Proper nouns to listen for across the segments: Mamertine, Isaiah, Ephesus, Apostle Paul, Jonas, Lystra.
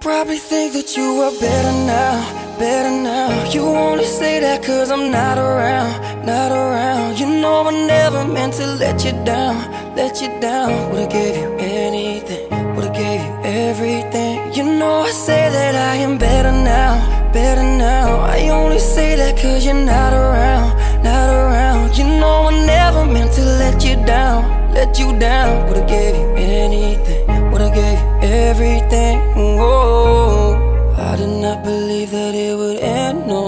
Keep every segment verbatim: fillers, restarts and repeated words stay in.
probably think that you are better now, better now. You only say that cause I'm not around, not around. You know I never meant to let you down, let you down. Would've gave you anything, would've gave you everything. You know I say that I am better now, better now. I only say that cause you're not around, not around. You know I never meant to let you down, let you down. Would've gave you anything, would've gave you everything. Whoa, I did not believe that it would end, no.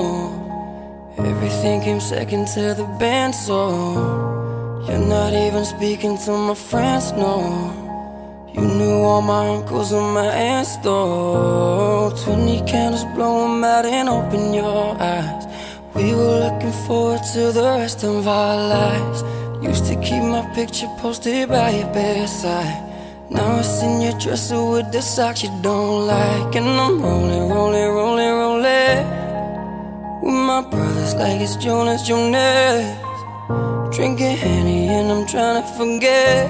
Everything came second to the band, so you're not even speaking to my friends, no. You knew all my uncles and my aunts, though. Twenty candles, blow them out and open your eyes. We were looking forward to the rest of our lives. Used to keep my picture posted by your bedside. Now it's in your dresser with the socks you don't like. And I'm rolling, rolling, rolling, rolling with my brothers like it's Jonas, Jonas. Drinking Henny and I'm trying to forget,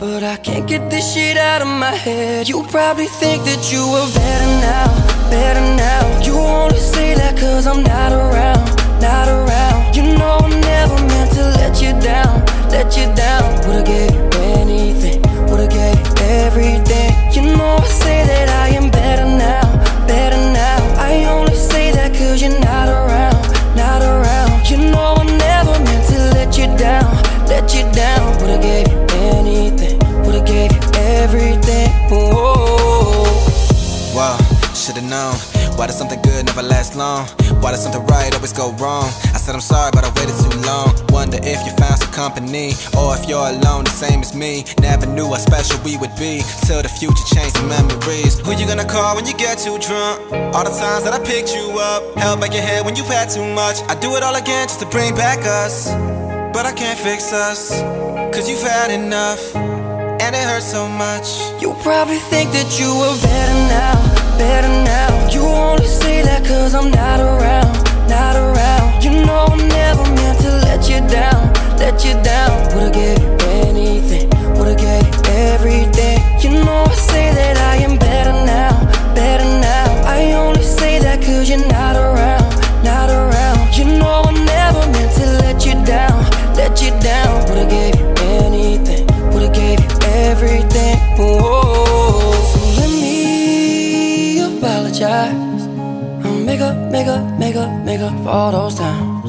but I can't get this shit out of my head. You probably think that you were better now, better now. You only say that cause I'm not around, not around. You know I never meant to let you down, let you down. Would've gave you anything, would've gave you everything. You know I say that I am better now, better now. I only say that cause you're not around, not around. You know I never meant to let you down, let you down. Would've gave you anything, would've gave you everything. Whoa. Wow, should've known. Why does something good never last long? Why does something right always go wrong? I said I'm sorry, but I waited too long. Wonder if you found some company, or if you're alone the same as me. Never knew how special we would be, till the future changed the memories. Who you gonna call when you get too drunk? All the times that I picked you up, held back your head when you had too much. I do it all again just to bring back us, but I can't fix us, cause you've had enough, and it hurts so much. You probably think that you were better now, better now. You only say that cause I'm not around, not around. You know I never meant to let you down, let you down. Would've gave you anything, would've gave you everything. You know I say that I am better now, better now. I only say that cause you're not around, not around. You know I never meant to let you down, let you down. Would've gave you anything, would've gave you everything. Whoa. So let me apologize. Make up, make up, make up, make up for all those times.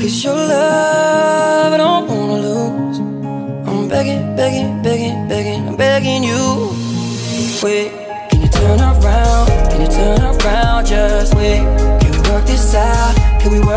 Cause your love I don't wanna lose. I'm begging, begging, begging, begging, I'm begging you. Wait, can you turn around? Can you turn around? Just wait. Can we work this out? Can we work